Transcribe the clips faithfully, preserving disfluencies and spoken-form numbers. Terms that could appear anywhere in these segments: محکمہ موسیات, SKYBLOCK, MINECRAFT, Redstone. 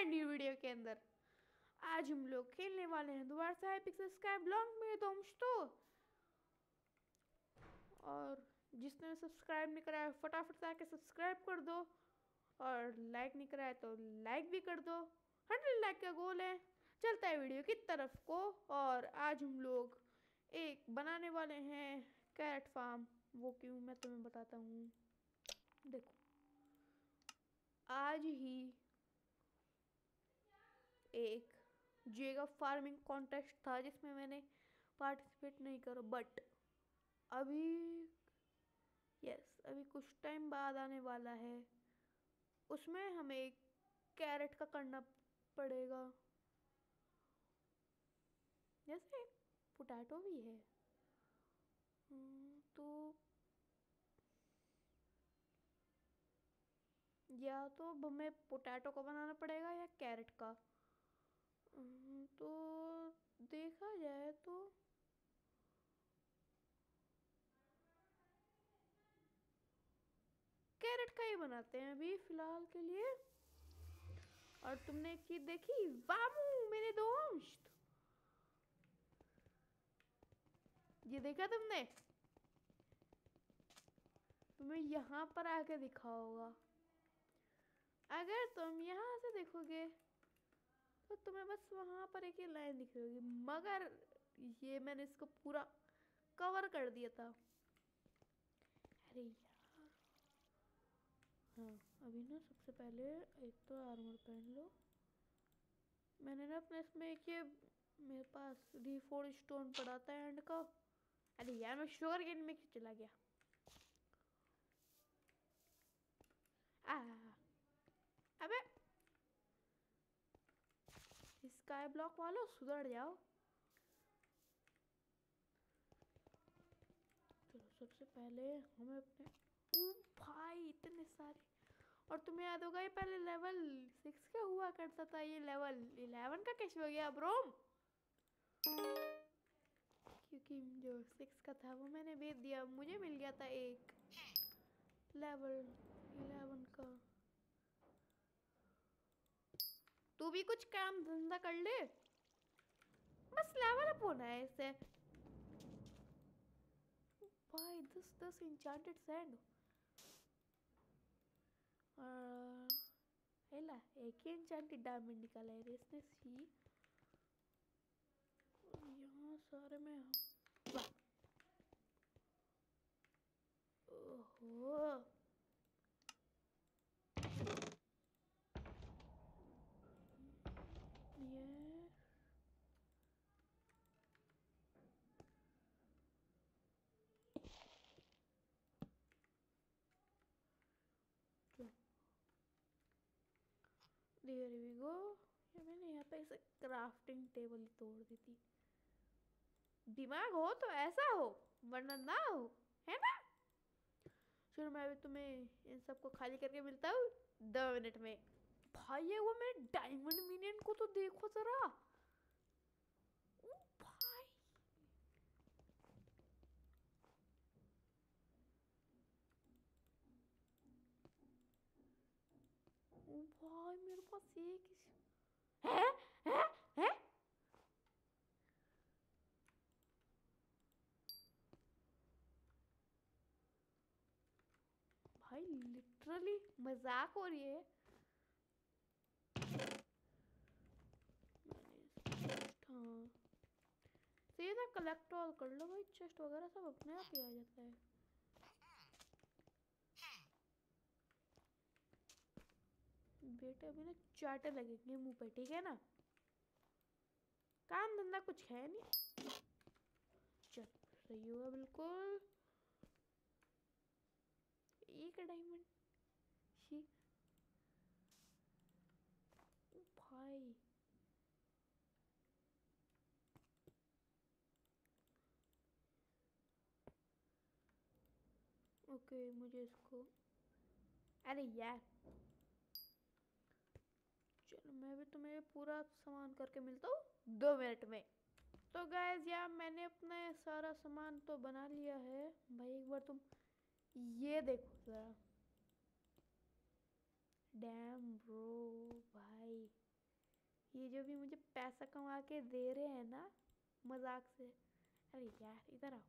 Brand new video के अंदर। आज हम लोग खेलने वाले हैं दोबारा से पिक्सल स्काई ब्लॉक में दोस्तों, और जिसने सब्सक्राइब नहीं कराया फटाफट से आके सब्सक्राइब कर दो, और लाइक नहीं कराया तो लाइक भी कर दो। हंड्रेड लाइक का गोल है, चलता है वीडियो की तरफ को। और आज हम लोग एक बनाने वाले हैं कैरेट फार्म, वो क्यों मैं तुम्हें बताता हूँ। देखो आज ही एक जेगा फार्मिंग कॉन्टेस्ट था जिसमें मैंने पार्टिसिपेट नहीं करो, बट अभी यस अभी कुछ टाइम बाद आने वाला है, उसमें हमें कैरेट का करना पड़ेगा। जैसे पोटैटो भी है तो या तो हमें पोटैटो का बनाना पड़ेगा या कैरेट का। तो देखा जाए तो कैरेट का ही बनाते हैं अभी फिलहाल के लिए। और तुमने एक चीज देखी, वामू मेरे दोस्त, ये देखा तुमने, तुम्हें यहाँ पर आके दिखा होगा। अगर तुम यहाँ से देखोगे तो तुम्हें बस वहाँ पर एक ही लाइन दिख रही होगी, मगर ये मैंने इसको पूरा कवर कर दिया था। अरे यार हाँ, अभी ना सबसे पहले एक तो आर्मर पहन लो। मैंने ना अपने इसमें एक ये मेरे पास रीफोर्ड स्टोन पड़ा था एंड का। अरे यार मैं शुगर गेन में क्यों चला गया। आ, अबे स्काई ब्लॉक वालों सुधर जाओ। चलो सबसे पहले हमें अपने ओ भाई इतने सारे, और तुम्हें याद होगा ये पहले लेवल सिक्स का हुआ करता था, ये लेवल इलेवन का कैसे हो गया ब्रोम, क्योंकि जो सिक्स का था वो मैंने बेच दिया। मुझे मिल गया था एक लेवल इलेवन का। तू भी कुछ काम धंधा कर ले, बस लेवल अप होना है इससे। भाई दस दस इंचार्टेड सैंड और हेला एक ही इंचार्टेड डायमंड निकाला है इसने सी। यहाँ सारे में हम ओहो ये देयर वी गो। ये मैंने यहाँ पे इसे क्राफ्टिंग टेबल तोड़ दी थी। दिमाग हो तो ऐसा हो, वरना ना हो, है ना। चलो मैं अभी तुम्हें इन सबको खाली करके मिलता हूँ दो मिनट में। भाई ये वो मेरे डायमंड मिनियन को तो देखो जरा। ओ भाई ओ भाई मेरे पास एक है है है भाई, लिटरली मजाक हो रही है। हाँ सीधा कलेक्ट ऑल कर लो भाई, चेस्ट वगैरह सब अपने आप ही आ जाता है। बेटे अभी ना चाटे लगेंगे मुंह पे, ठीक है ना। काम धंधा कुछ है नहीं, चल सही होगा बिल्कुल। एक डायमंड शी भाई ओके मुझे इसको। अरे यार चलो मैं भी तुम्हें पूरा सामान करके मिलता हूँ दो मिनट में। तो गाइस यार मैंने अपना सारा सामान तो बना लिया है। भाई एक बार तुम ये देखो जरा, डैम ब्रो भाई जो भी मुझे पैसा कमा के दे रहे हैं ना मजाक से। अरे यार इधर आओ।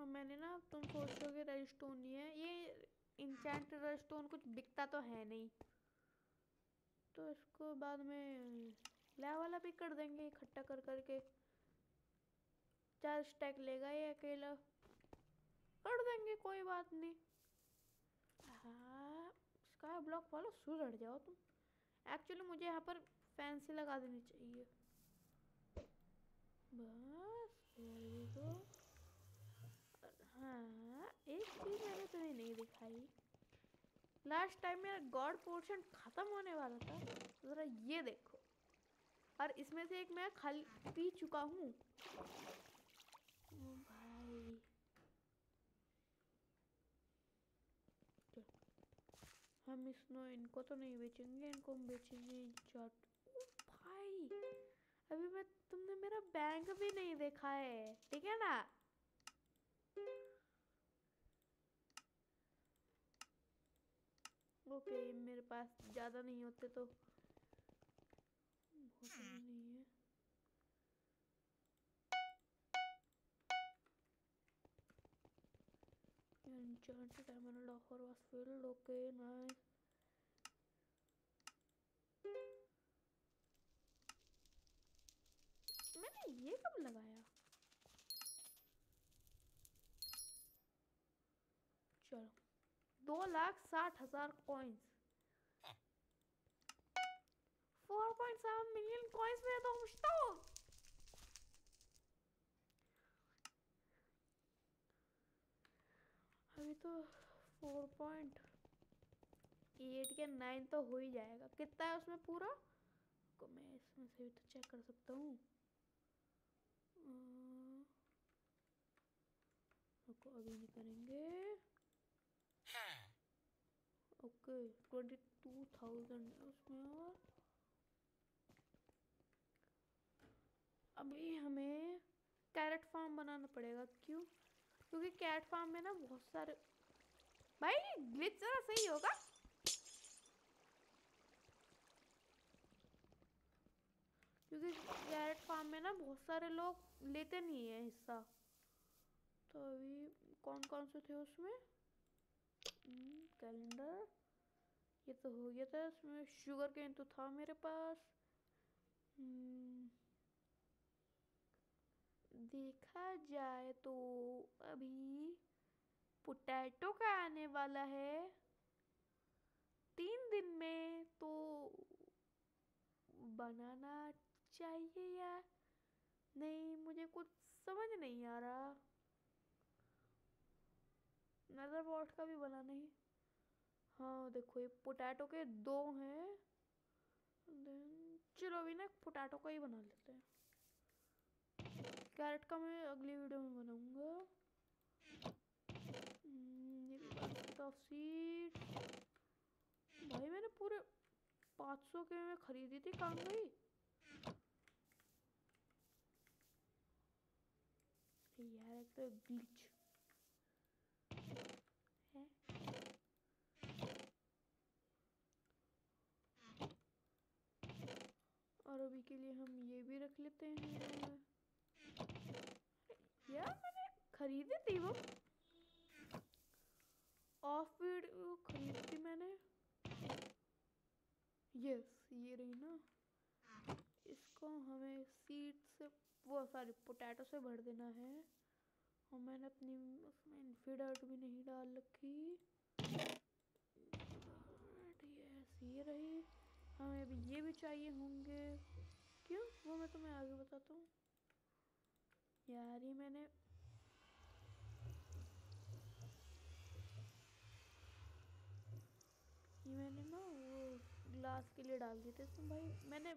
और मैंने ना, तुम सोचोगे रेडस्टोन नहीं है, ये इंचेंट रेडस्टोन कुछ बिकता तो है नहीं, तो इसको बाद में लेवल अप ही कर देंगे इकट्ठा कर करके। चार स्टैक लेगा ये अकेला, कर देंगे कोई बात नहीं। हाँ स्काई ब्लॉक वालों सुधर जाओ तुम। एक्चुअली मुझे यहाँ पर फैंसी लगा देनी चाहिए बस तो। हाँ एक चीज मैंने तुम्हें नहीं दिखाई, लास्ट टाइम मेरा गॉड पोर्शन खत्म होने वाला था, जरा ये देखो। और इसमें से एक मैं खाली पी चुका हूँ। ओ भाई हम इसनो इनको तो नहीं बेचेंगे, इनको हम बेचेंगे चट। ओ भाई अभी मैं, तुमने मेरा बैंक भी नहीं देखा है, ठीक है ना। ओके okay, मेरे पास ज़्यादा नहीं होते तो बहुत नहीं है। Enchanted diamond offer was filled. Okay, nice. मैंने ये कब लगाया? चलो दो लाख साठ हजार coins, four point seven million coins में तो मुझको। अभी तो फोर पॉइंट एट या नाइन तो हो ही जाएगा। कितना है उसमें पूरा को मैं इसमें से भी तो चेक कर सकता हूँ। अभी नहीं करेंगे। ओके ट्वेंटी टू थाउजेंड है उसमें। और अभी हमें कैरेट फार्म बनाना पड़ेगा। क्यों? क्योंकि कैरेट फार्म में ना बहुत सारे, भाई ग्लिच जरा सही होगा। क्योंकि कैरेट फार्म में ना बहुत सारे लोग लेते नहीं है हिस्सा। तो अभी कौन कौन से थे उसमें? कैलेंडर ये तो हो गया था, इसमें शुगर केन तो था मेरे पास। देखा जाए तो अभी पोटैटो का आने वाला है तीन दिन में, तो बनाना चाहिए या नहीं मुझे कुछ समझ नहीं आ रहा। नदर बॉट का भी बना नहीं। हाँ देखो ये पोटैटो के दो हैं, देन चलो भी ना पोटैटो का ही बना लेते हैं। कैरेट का मैं अगली वीडियो में बनाऊंगा। सीड भाई मैंने पूरे पाँच सौ के में खरीदी थी, काम गई। यार एक तो ग्लिच है। और अभी के लिए हम ये भी रख लेते हैं। यार मैंने खरीदी थी वो ऑफ वीडियो, खरीदी थी मैंने। यस ये रही ना, इसको हमें सीड से, वो सॉरी पोटैटो से भर देना है। और मैंने अपनी उसमें इन्फीडर्ट भी नहीं डाल रखी। यस ये रही, हमें अभी ये भी चाहिए होंगे। क्यों वो मैं तुम्हें आगे बताता हूँ। यार ये मैंने ये मैंने ना वो ग्लास के लिए डाल दिए थे इसमें। भाई मैंने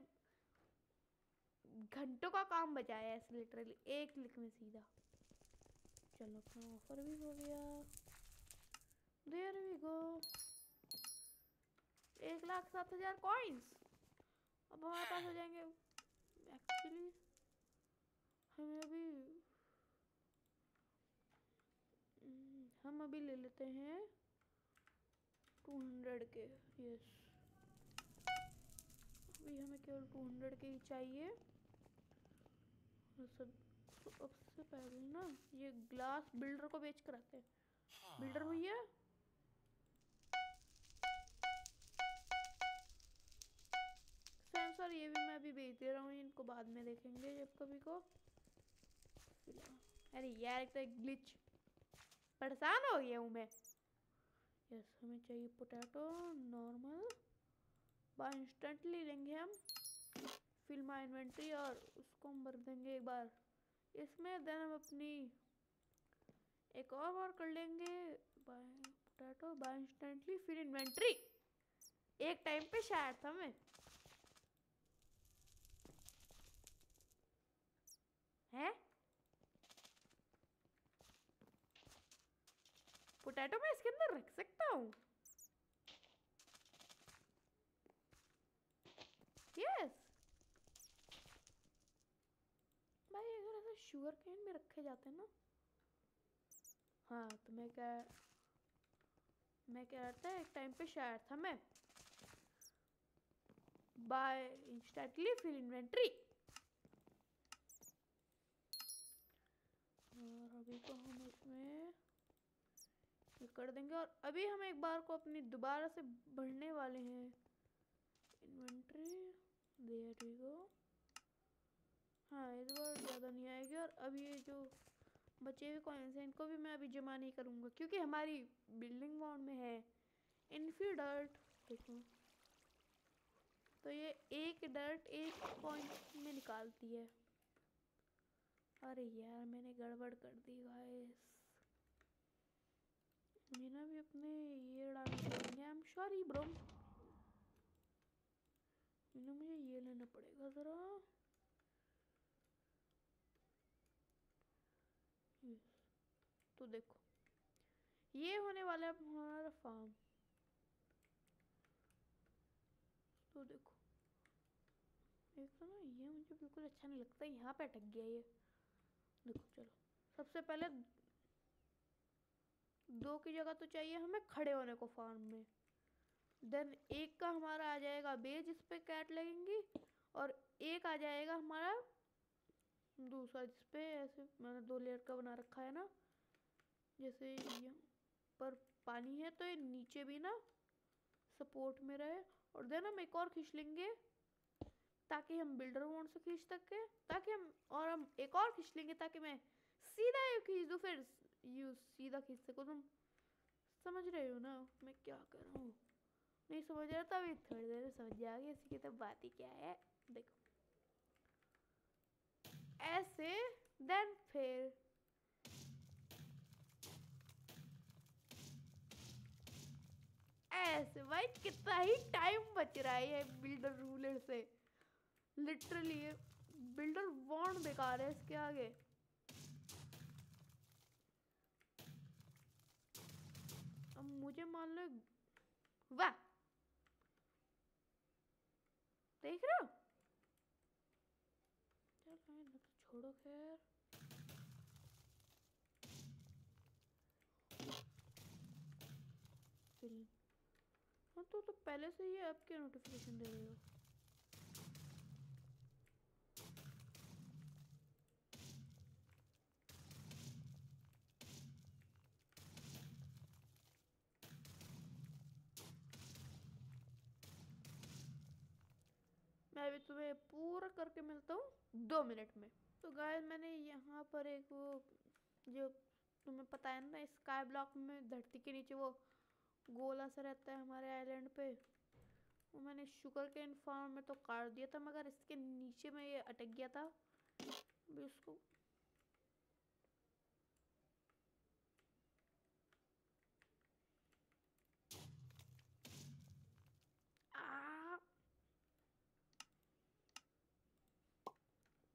घंटों का काम बचाया है लिटरली एक क्लिक में सीधा। चलो अपना ऑफर भी हो गया। देयर वी गो, एक लाख सात हजार कॉइन्स अब हमारे पास हो जाएंगे। एक्चुअली हमें अभी हम अभी ले लेते हैं टू हंड्रेड के। यस केवल टू हंड्रेड के ही चाहिए। सब तो सबसे पहले ना ये ग्लास बिल्डर को बेच कर आते हैं। बिल्डर भैया सर, ये भी मैं अभी बेच दे रहा हूँ, इनको बाद में देखेंगे जब कभी को। अरे यार एक तो ग्लिच, परेशान हो गया हूँ मैं। यस हमें चाहिए पोटैटो नॉर्मल, बाय इंस्टेंटली लेंगे हम। फिल माय इन्वेंट्री और उसको हम भर देंगे एक बार इसमें। देन हम अपनी एक और बार कर लेंगे बाय पोटैटो, बाय इंस्टेंटली, फिर इन्वेंट्री। एक टाइम पे शायद था मैं, है पोटैटो मैं इसके अंदर रख सकता हूँ। यस भाई अगर ऐसा शुगर केन में रखे जाते हैं ना, हाँ तो मैं क्या मैं क्या रहता है एक टाइम पे शायर था मैं। बाय इंस्टेंटली फिर इन्वेंट्री। और अभी तो हम इसमें ये कर देंगे। और अभी हम एक बार को अपनी दोबारा से बढ़ने वाले हैं इन्वेंट्री। देयर वी गो। हाँ इस बार ज़्यादा नहीं आएगी। और अब ये जो बचे हुए कॉइन्स हैं इनको भी मैं अभी जमा नहीं करूँगा क्योंकि हमारी बिल्डिंग बाउंड में है। इनफी डर्ट देखो तो ये एक डर्ट एक कॉइन में निकालती है। अरे यार मैंने गड़बड़ कर दी गाइस। मुझे ना भी अपने ये डालने पड़ेंगे। आई एम सॉरी ब्रो, मुझे ये लेना पड़ेगा ज़रा। तो देखो ये होने वाला है हमारा फार्म। तो देखो देखो ना ये मुझे बिल्कुल अच्छा नहीं लगता, यहाँ पे अटक गया ये। देखो चलो सबसे पहले दो की जगह तो चाहिए हमें खड़े होने को फार्म में। देन एक का हमारा आ जाएगा बेज जिस पे कैट लगेंगी, और एक आ जाएगा हमारा दूसरा जिसपे ऐसे मैंने दो लेयर का बना रखा है ना। जैसे ये पर पानी है तो ये नीचे भी ना सपोर्ट में रहे। और देन हम एक और खींच लेंगे ताकि हम बिल्डर मोड से खींच सके, ताकि हम और हम एक और खींच लेंगे ताकि मैं सीधा ये खींच दूँ, फिर यू सीधा खींच सको। तुम समझ रहे हो ना मैं क्या कर रहा हूँ? नहीं समझ रहा था, अभी थोड़ी देर में समझ जाओगे। इसकी तो बात ही क्या है। देखो ऐसे देन फिर ऐसे। भाई कितना ही टाइम बच रहा है बिल्डर रूलर से। लिटरली बिल्डर वॉन्ड बेकार है इसके आगे। अब मुझे मान लो, वाह देख रहे हो? तो छोड़ो खैर। हाँ तो, तो पहले से ही आपके नोटिफिकेशन दे रहे हो। मैं भी तुम्हें पूरा करके मिलता हूँ दो मिनट में। तो गाइस मैंने यहाँ पर एक वो जो तुम्हें पता है ना स्काई ब्लॉक में धरती के नीचे वो गोला सा रहता है हमारे आइलैंड पे, वो मैंने शुगर के इन फार्म में तो काट दिया था, मगर इसके नीचे में ये अटक गया था। अभी उसको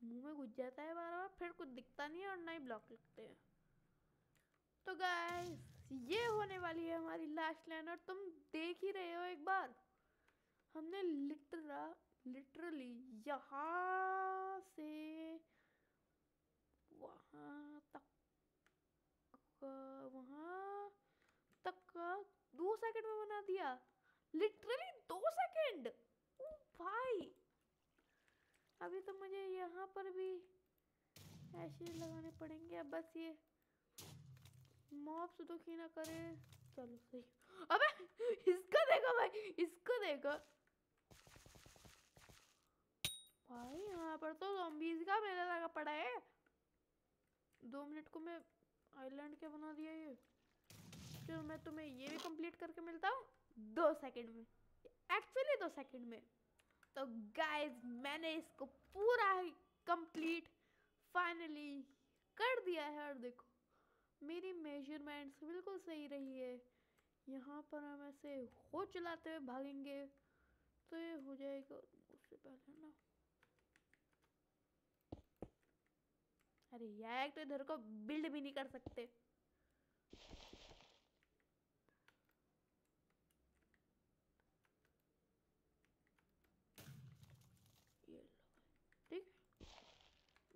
मुंह में घुस जाता है बार बार, फिर कुछ दिखता नहीं है और ना ही ब्लॉक लगते हैं। तो गाइस ये होने वाली है हमारी लास्ट लाइन। और तुम देख ही रहे हो एक बार हमने लिटरा लिटरली यहाँ से वहाँ तक वहाँ तक का दो सेकंड में बना दिया। लिटरली दो सेकंड। ओ भाई यहाँ पर भी ऐसे लगाने पड़ेंगे। अब बस ये मॉब्स दुखी ना करे। चलो सही। अबे इसको देखो भाई, इसको देखो भाई, यहाँ पर तो ज़ॉम्बीज़ का मेला लगा पड़ा है। दो मिनट को मैं आइलैंड क्या बना दिया ये। चलो मैं तुम्हें ये भी कंप्लीट करके मिलता हूँ दो सेकंड में, एक्चुअली दो सेकंड में। तो गाइज मैंने इसको पूरा ही कंप्लीट फाइनली कर दिया है और देखो मेरी मेजरमेंट्स बिल्कुल सही रही है। यहाँ पर हम ऐसे हो चलाते हुए भागेंगे तो ये हो जाएगा। उससे पहले ना, अरे यार तो इधर को बिल्ड भी नहीं कर सकते। ये ठीक,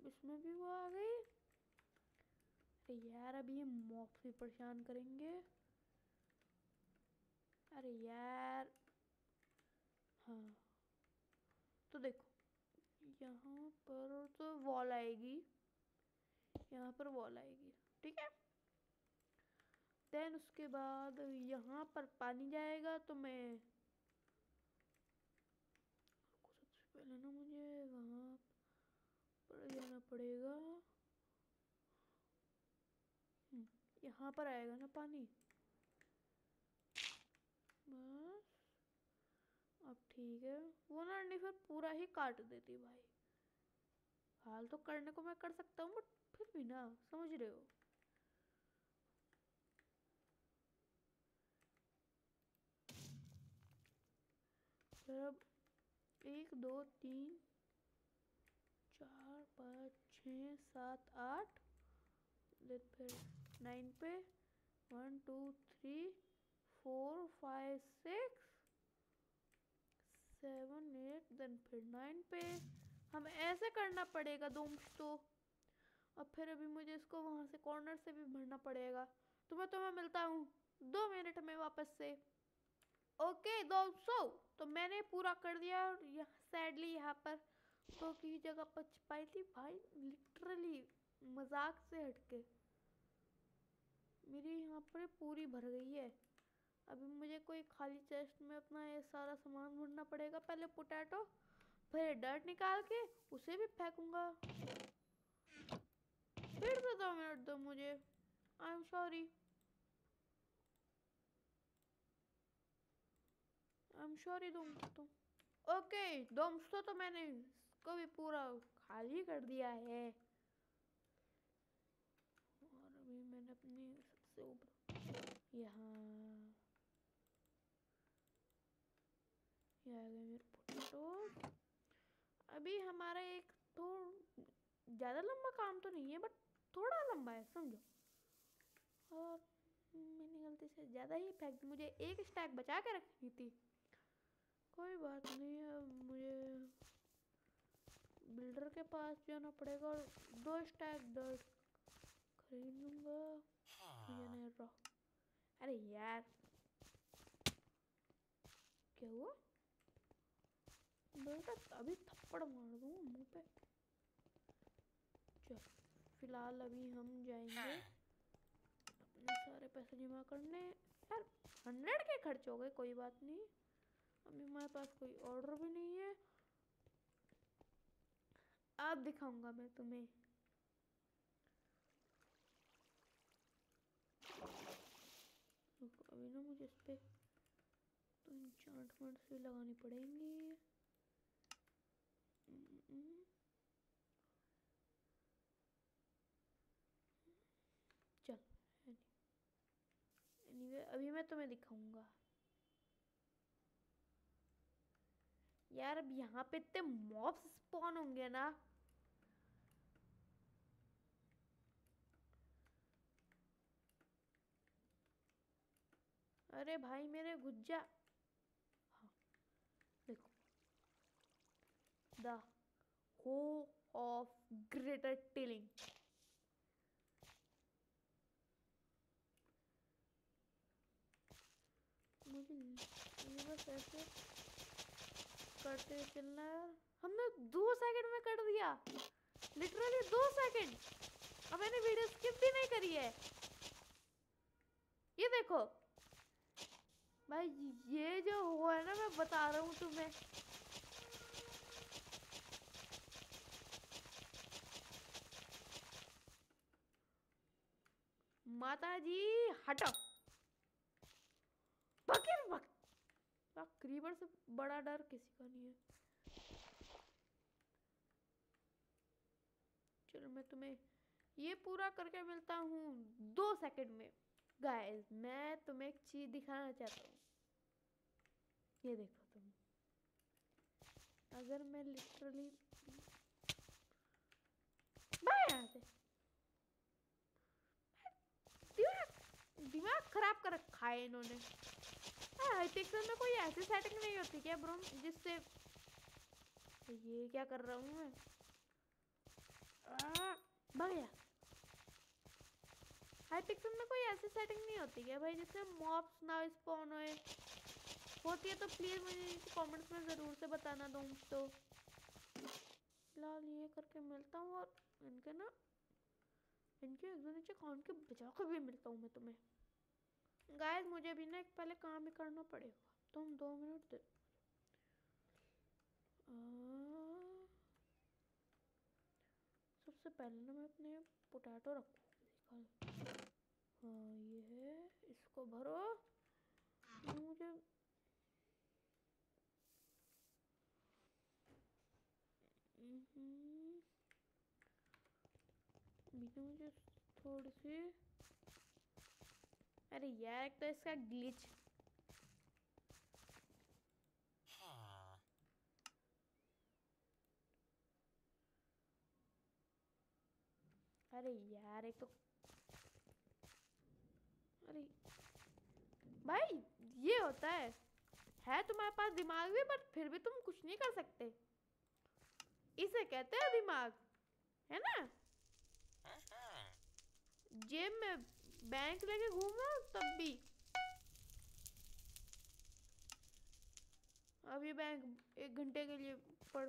इसमें भी वो आ गई। अरे यार अब ये मॉब्स भी परेशान करेंगे। अरे यार हाँ, तो देखो यहाँ पर तो वॉल आएगी, यहाँ पर वॉल आएगी, ठीक है। देन उसके बाद यहाँ पर पानी जाएगा। तो मैं सबसे पहले ना मुझे वहाँ पर जाना पड़ेगा। यहाँ पर आएगा ना पानी, बस अब ठीक है। वो ना अंडी फिर पूरा ही काट देती भाई। हाल तो करने को मैं कर सकता हूँ बट फिर भी ना, समझ रहे हो। अब एक दो तीन चार पाँच छः सात आठ, फिर नाइन पे one two three four five six seven eight, then फिर नाइन पे हम ऐसे करना पड़ेगा दोस्त। तो और फिर अभी मुझे इसको वहाँ से कॉर्नर से भी भरना पड़ेगा। तो मैं तुम्हें मिलता हूँ दो मिनट में वापस से। ओके दोस्तों, तो मैंने पूरा कर दिया। और यहाँ सैडली यहाँ पर तो की जगह पर छिपाई थी भाई, लिटरली मजाक से हटके मेरी यहाँ पर पूरी भर गई है। अभी मुझे कोई खाली चेस्ट में अपना ये सारा सामान भरना पड़ेगा। पहले पोटैटो, फिर डर्ट निकाल के उसे भी फेंकूंगा। फिर से दो मिनट दो मुझे, I am sorry I am sorry दोस्तों। ओके दोस्तों, तो मैंने इसको भी पूरा खाली कर दिया है। और अभी मैंने अपनी सबसे ऊपर यहाँ ये आ गए मेरे पोटैटो। अभी हमारा एक तो ज़्यादा लंबा काम तो नहीं है बट थोड़ा लंबा है, समझो। और मैंने गलती से ज़्यादा ही फेंक दी, मुझे एक स्टैक बचा के रखनी थी। कोई बात नहीं, अब मुझे बिल्डर के पास जाना पड़ेगा और दो स्टैक डर्ट खरीद लूँगा। मुझे नहीं रहा। अरे यार क्या हुआ बेटा, अभी थप्पड़ मार दूँ मुँह पे। फिलहाल अभी हम जाएंगे अपने सारे पैसे जमा करने। यार हंड्रेड के खर्च हो गए, कोई बात नहीं। अभी हमारे पास कोई ऑर्डर भी नहीं है। अब दिखाऊंगा मैं तुम्हें। अभी ना मुझे इस पे तो एन्चेंटमेंट्स भी लगानी पड़ेंगी। चलो एनीवे, अभी मैं तुम्हें दिखाऊंगा। यार अब यहाँ पे इतने मॉब्स स्पॉन होंगे ना, अरे भाई मेरे गुज्जा। हाँ देखो, द हो ऑफ ग्रेटर टिलिंग। मुझे बस ऐसे कर करते चलना यार। हमने दो सेकंड में कर दिया, लिटरली दो सेकंड। अब मैंने वीडियो स्किप भी नहीं करी है। ये देखो भाई, ये जो हुआ है ना, मैं बता रहा हूँ तुम्हें, माता जी हटो। बकर बक बकरीबर से बड़ा डर किसी का नहीं है। चलो मैं तुम्हें ये पूरा करके मिलता हूँ दो सेकंड में। गाइस मैं तुम्हें एक चीज दिखाना चाहता हूँ। ये देखो तुम, अगर मैं लिटरली बाहर यहाँ से, दिमाग खराब कर रखा है इन्होंने। पिक्सल में कोई ऐसी सेटिंग नहीं होती क्या ब्रो, जिससे ये क्या कर रहा हूँ मैं? भैया हाई पिक्सल में कोई ऐसी सेटिंग नहीं होती क्या भाई, जिससे मॉब्स ना स्पॉन होए? होती है तो प्लीज मुझे कमेंट्स में जरूर से बताना। दूँ तो फिलहाल ये करके मिलता हूँ, और इनके ना इनके एक दो नीचे खान के बचा कर भी मिलता हूँ मैं तुम्हें। गाइस मुझे भी ना एक पहले काम भी करना पड़ेगा। तुम दो मिनट दे, सबसे पहले ना मैं अपने पोटैटो रखूँ। हाँ ये है, इसको भरो। मुझे मुझे थोड़ी सी, अरे यार एक तो इसका ग्लिच, हाँ। अरे यार एक तो, अरे भाई ये होता है है तुम्हारे पास दिमाग भी, बट फिर भी तुम कुछ नहीं कर सकते। इसे कहते हैं दिमाग, है ना? जेब में बैंक लेके घूमो तब भी। अब ये बैंक एक घंटे के लिए पड़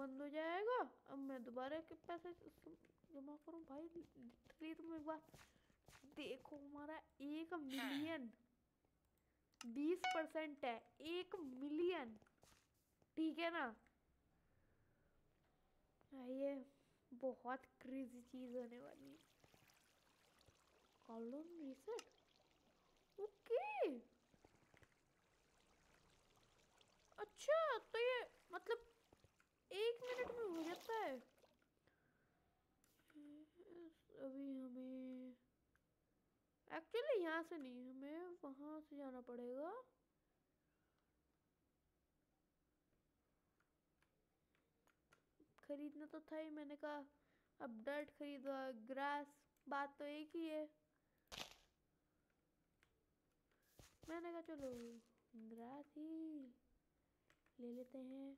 बंद हो जाएगा। अब मैं दोबारा के पैसे जमा करूँ। भाई लिटरली तुम एक बार देखो, हमारा एक मिलियन बीस परसेंट है, एक मिलियन, ठीक है ना? ये बहुत क्रेजी चीज होने वाली है। कॉलोन रीसेट, ओके अच्छा, तो ये मतलब एक मिनट में हो जाता है। अभी हमें एक्चुअली यहाँ से नहीं, हमें वहाँ से जाना पड़ेगा। खरीदना तो था ही, मैंने कहा अब डर्ट खरीदो ग्रास, बात तो एक ही है। मैंने कहा चलो ग्रास ही ले लेते हैं।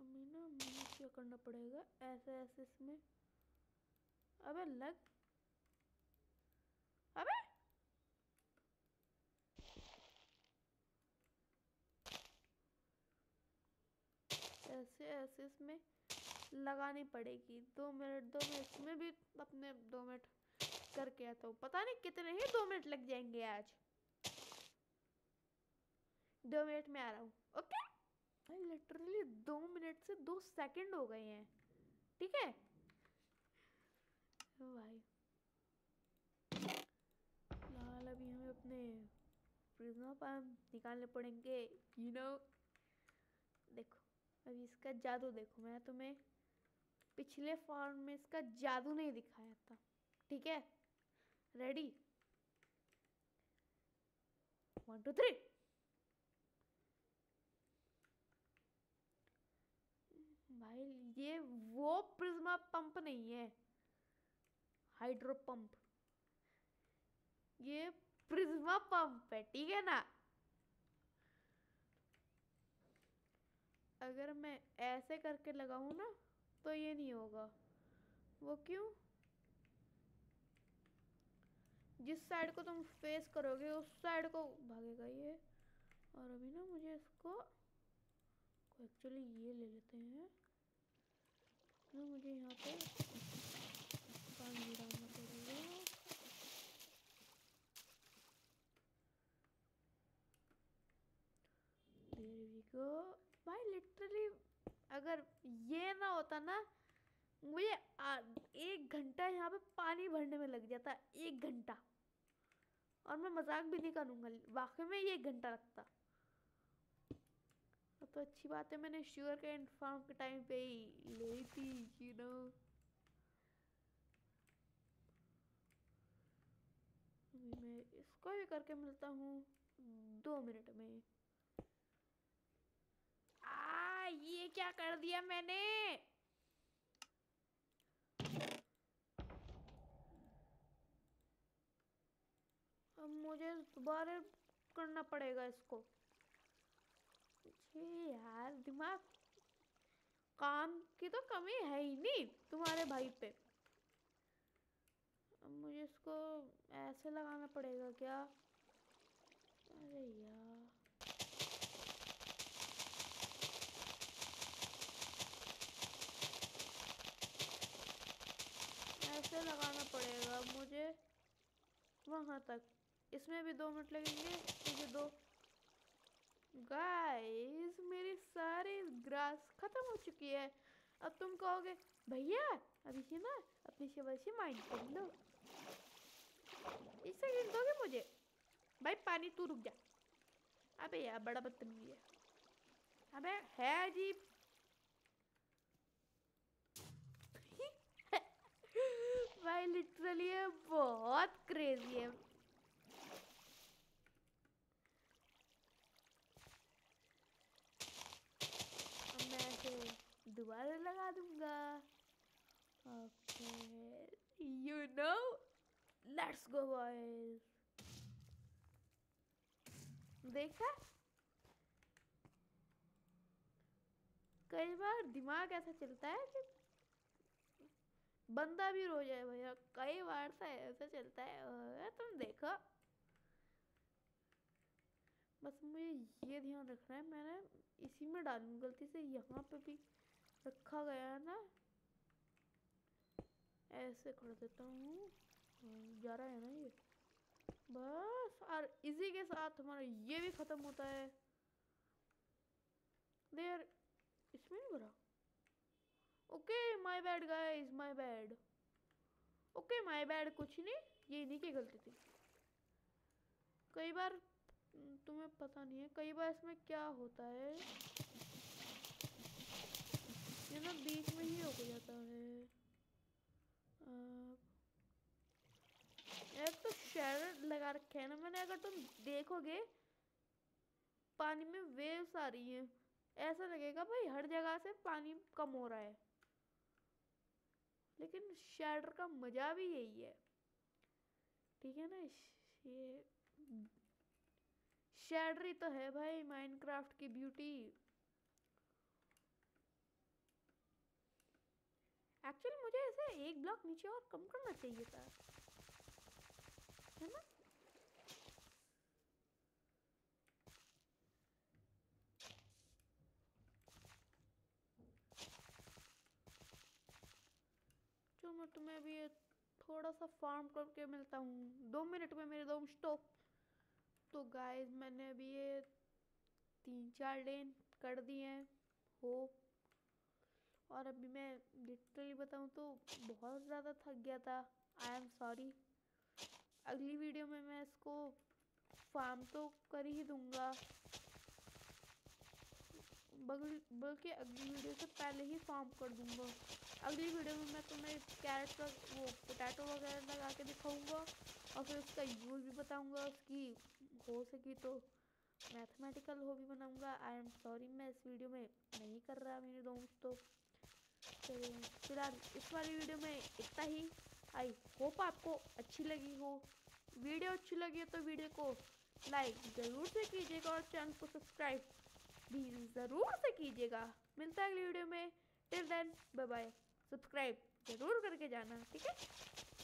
अम्मी ना मुझे क्या करना पड़ेगा, ऐसे ऐसे इसमें। अबे लग, अबे ऐसे ऐसे इसमें लगानी पड़ेगी। दो मिनट दो मिनट इसमें भी अपने दो मिनट करके आता हूँ। पता नहीं कितने ही दो मिनट लग जाएंगे आज। दो मिनट में आ रहा हूँ, ओके? भाई लिटरली दो मिनट से दो सेकंड हो गए हैं, ठीक है भाई? लाल अभी हमें अपने प्रिज्मा पाम निकालने पड़ेंगे, यू नो। देखो अभी इसका जादू देखो, मैं तुम्हें पिछले फॉर्म में इसका जादू नहीं दिखाया था, ठीक है? Ready, one two three. भाई ये वो प्रिज्मा पंप नहीं है, हाइड्रो पंप, ये प्रिज्मा पंप है, ठीक है ना? अगर मैं ऐसे करके लगाऊं ना तो ये नहीं होगा। वो क्यों? जिस साइड को तुम फेस करोगे उस साइड को भागेगा ये, और अभी ना मुझे इसको एक्चुअली ये ले लेते हैं ना, मुझे यहाँ पे पानी डालना पड़ेगा। There we go. भाई लिटरली अगर ये ना होता ना, मुझे एक घंटा यहाँ पे पानी भरने में लग जाता, एक घंटा। और मैं मजाक भी नहीं करूँगा, वाकई में ये एक घंटा लगता। तो अच्छी बात है मैंने शुगर के एंड फार्म के टाइम पे ही ली थी, यू नो। मैं इसको भी करके मिलता हूँ दो मिनट में। आ ये क्या कर दिया मैंने? अब मुझे दोबारा करना पड़ेगा इसको। जी यार, दिमाग काम की तो कमी है ही नहीं तुम्हारे भाई पे। अब मुझे इसको ऐसे लगाना पड़ेगा क्या? अरे यार, ऐसे लगाना पड़ेगा मुझे वहाँ तक। इसमें भी दो मिनट लगेंगे मुझे। दो गाइस, मेरी सारी ग्रास खत्म हो चुकी है। अब तुम कहोगे भैया अभी से ना अपनी शबल से माइंड कर लो, इससे गिन दोगे मुझे? भाई पानी तू रुक जा। अबे यार बड़ा बदतमीज है। अबे है अजीब। भाई लिटरली ये बहुत क्रेजी है। दोबारा लगा दूंगा। Okay, you know, let's go boys. देखा, कई बार दिमाग ऐसा चलता है कि बंदा भी रो जाए भैया। कई बार सा ऐसा चलता है, तुम देखो। बस मुझे ये ध्यान रखना है, मैंने इसी में डालूं। गलती से यहाँ पे भी रखा गया है ना, ऐसे कर देता हूँ। जा रहा है ना ये, बस। और इसी के साथ हमारा ये भी ख़त्म होता है। देर इसमें नहीं भरा। Okay my bad guys, my bad. Okay my bad, कुछ नहीं, ये इन्हीं की गलती थी। कई बार तुम्हें पता नहीं है, कई बार इसमें क्या होता है ये ना, बीच में ही रुक जाता है। एक तो शेडर लगा रखे है ना मैंने, अगर तुम देखोगे पानी में वेव्स आ रही हैं, ऐसा लगेगा भाई हर जगह से पानी कम हो रहा है। लेकिन शेडर का मजा भी यही है, ठीक है ना। ये शेडरी तो है भाई माइनक्राफ्ट की ब्यूटी। एक्चुअली मुझे ऐसे एक ब्लॉक नीचे और कम करना चाहिए था, है ना। जो मैं तुम्हें अभी थोड़ा सा फार्म करके मिलता हूँ दो मिनट में मेरे दो स्टॉप। तो गाइस मैंने अभी ये तीन चार लेन कर दिए हैं हो। और अभी मैं लिटरली बताऊँ तो बहुत ज़्यादा थक गया था, आई एम सॉरी। अगली वीडियो में मैं इसको फार्म तो कर ही दूँगा, बल्कि अगली वीडियो से पहले ही फार्म कर दूँगा। अगली वीडियो में मैं तुम्हें कैरेट का वो पोटैटो वगैरह लगा के दिखाऊँगा और फिर उसका यूज़ भी बताऊंगा। उसकी हो सकी तो मैथमेटिकल हो भी बनाऊंगा। आई एम सॉरी मैं इस वीडियो में नहीं कर रहा मेरे दोस्तों। तो फिलहाल इस वाली वीडियो में इतना ही। आई होप आपको अच्छी लगी हो। वीडियो अच्छी लगी हो तो वीडियो को लाइक ज़रूर से कीजिएगा और चैनल को सब्सक्राइब भी ज़रूर से कीजिएगा। मिलता है अगली वीडियो में। Till then bye bye. Subscribe ज़रूर करके जाना, ठीक है।